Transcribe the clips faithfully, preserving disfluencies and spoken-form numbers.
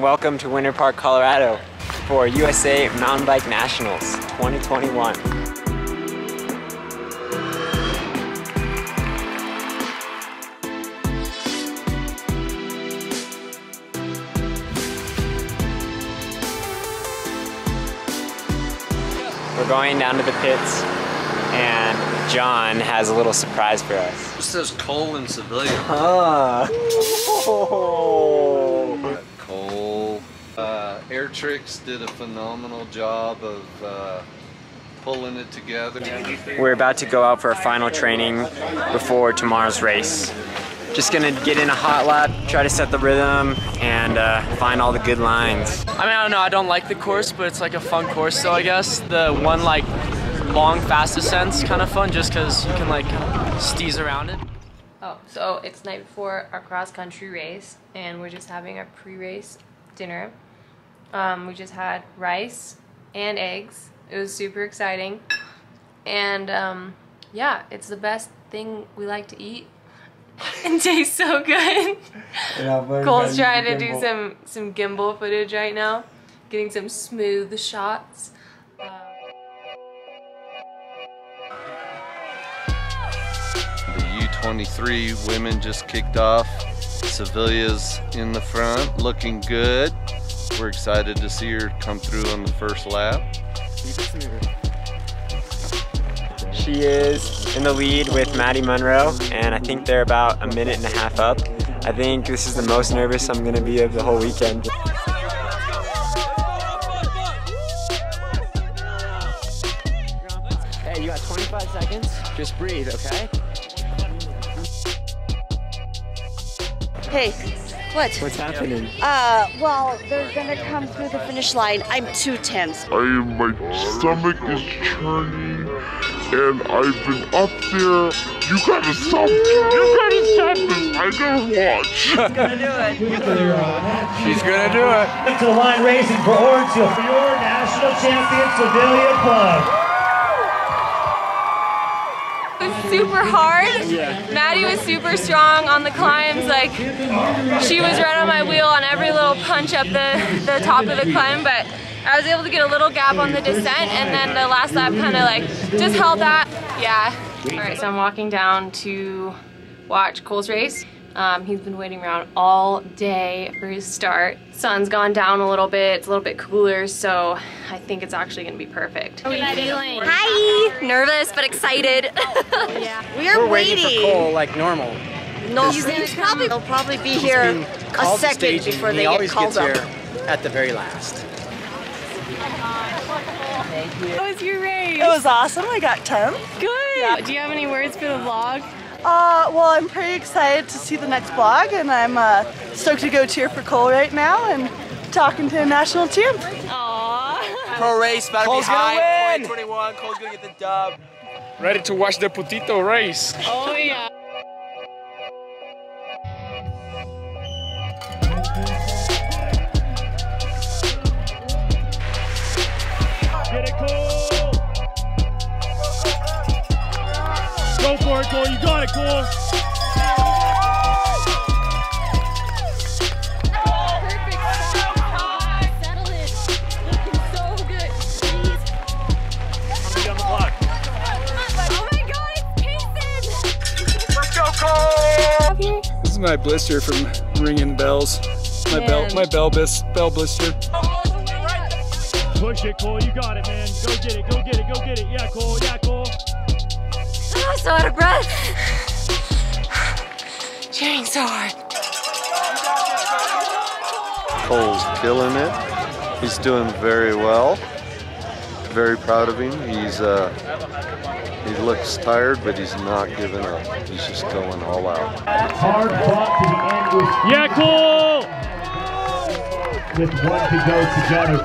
Welcome to Winter Park, Colorado for U S A Mountain Bike Nationals twenty twenty-one. We're going down to the pits and John has a little surprise for us. This says Cole and Savilia. Ah. Oh. Cole. Uh, AirTrix did a phenomenal job of uh, pulling it together. We're about to go out for a final training before tomorrow's race. Just gonna get in a hot lap, try to set the rhythm, and uh, find all the good lines. I mean, I don't know, I don't like the course, but it's like a fun course still, I guess. The one like long, fast ascent's kind of fun just because you can like steeze around it. Oh, so it's night before our cross-country race, and we're just having our pre-race dinner. Um, we just had rice and eggs. It was super exciting. And um, yeah, it's the best thing we like to eat. It tastes so good. Cole's trying to do some, some gimbal footage right now, getting some smooth shots. Uh... The U twenty-three women just kicked off. Savilia's in the front, looking good. We're excited to see her come through on the first lap. She is in the lead with Maddie Munro, and I think they're about a minute and a half up. I think this is the most nervous I'm going to be of the whole weekend. Hey, you got twenty-five seconds. Just breathe, okay? Hey, what? What's happening? Uh, well, they're going to come through the finish line. I'm too tense. I am, my stomach is churning. And I've been up there. You gotta stop. You gotta stop this. I gotta watch. She's gonna do it. She's gonna do it. It's a line racing for orange for your national champion, Savilia Blunk. It was super hard. Yeah. Maddie was super strong on the climbs. Like, she was right on my wheel on every little punch up the, the top of the climb, but I was able to get a little gap on the descent, and then the last lap kind of like just held that. Yeah. All right, so I'm walking down to watch Cole's race. Um, he's been waiting around all day for his start. Sun's gone down a little bit. It's a little bit cooler, so I think it's actually going to be perfect. How are you feeling? Hi! Nervous, but excited. Yeah. We are We're waiting. waiting for Cole like normal. No, he's he's probably, he'll probably be here a second before they get called up. He always gets here at the very last. Thank you. How was your race? It was awesome. I got tenth. Good. Yeah. Do you have any words for the vlog? Uh, well, I'm pretty excited to see the next vlog, and I'm uh, stoked to go cheer for Cole right now and talking to a national champ. Aww. Pro race, about to be high. Cole's gonna win. twenty-one. Cole's gonna get the dub. Ready to watch the Putito race. Oh yeah. Go for it, Cole. You got it, Cole. Perfect spot. Settle it. Looking so good. Please. Be on the block. Oh my God, it's pacing. Let's go, Cole. This is my blister from ringing bells. My man. bell, my bell, bis, bell blister. Push it, Cole. You got it, man. Go get it. Go get it. Go get it. Yeah, Cole. Yeah, Cole. I'm so out of breath. Cheering so hard. Cole's killing it. He's doing very well. Very proud of him. He's uh, he looks tired, but he's not giving up. He's just going all out. Hard fought to the end with yeah, Cole. With one to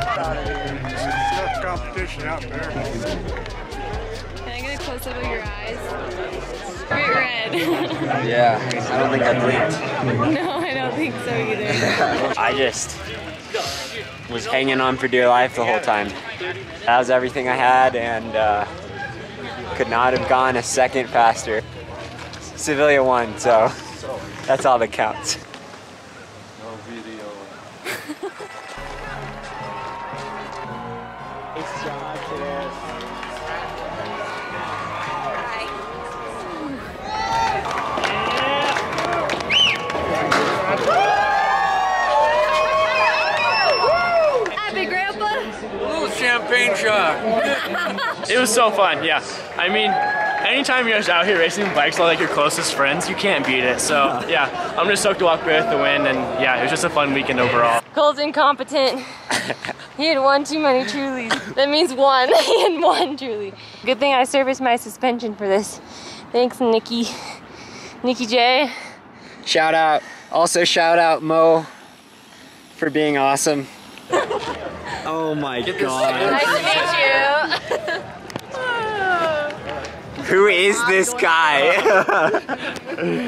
go together. Tough competition out there. Close up of your eyes. Straight red. Yeah, I don't think I blinked. No, I don't think so either. I just was hanging on for dear life the whole time. That was everything I had, and uh, could not have gone a second faster. Savilia won, so that's all that counts. No video. Nice job, kiddos. Hi. Yeah. Happy Grandpa. Ooh, champagne shot. It was so fun, yeah. I mean, anytime you're out here racing bikes with like your closest friends, you can't beat it. So yeah, I'm just stoked to walk away with the win, and yeah, it was just a fun weekend overall. Cole's incompetent. He had one too many Trulies. That means one. He had one Trulie. Good thing I serviced my suspension for this. Thanks, Nikki. Nikki J. Shout out. Also shout out Moe for being awesome. Oh my God. Nice to meet you. Who is this guy?